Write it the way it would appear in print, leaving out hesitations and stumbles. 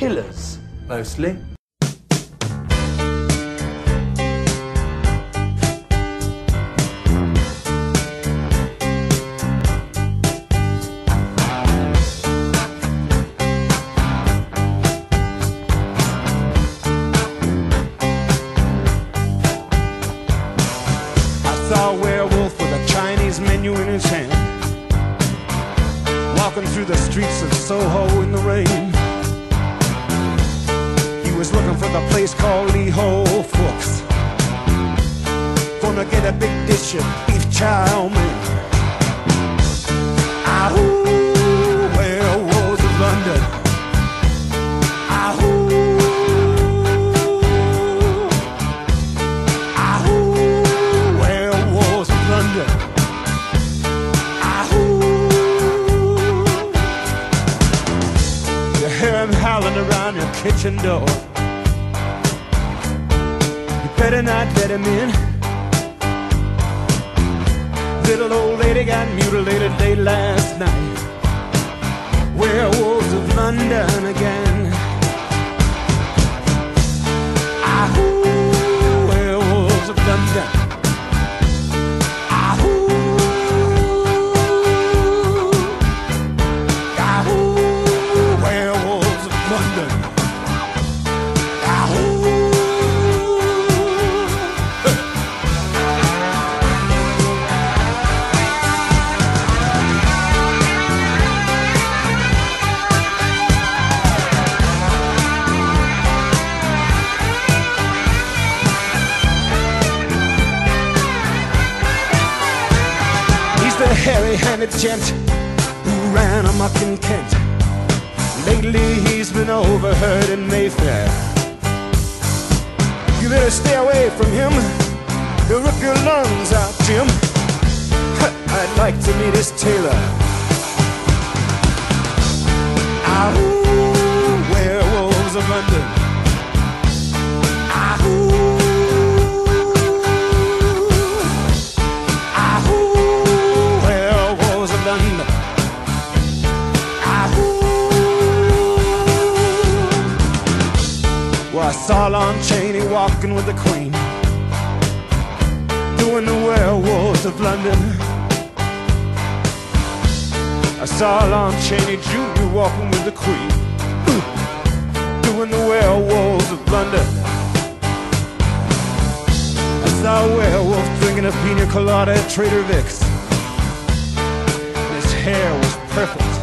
killers, mostly. Menu in his hand, walking through the streets of Soho in the rain. He was looking for the place called Lee Ho, folks. Gonna get a big dish of beef chow mein. Ah, ooh, werewolves of London. Ah, ooh. Ah, ooh, werewolves of London. Howling around your kitchen door. You better not let him in. Little old lady got mutilated late last night. Werewolves of London again. Ah, ooh, werewolves of London. The hairy-handed gent who ran amok in Kent. Lately he's been overheard in Mayfair. You better stay away from him. He'll rip your lungs out, Jim. I'd like to meet his tailor. Ah, ooh, werewolves of London. Ah, ooh. I saw Lon Chaney walking with the Queen, doing the werewolves of London. I saw Lon Chaney Jr. walking with the Queen, doing the werewolves of London. I saw a werewolf drinking a pina colada at Trader Vic's. His hair was perfect.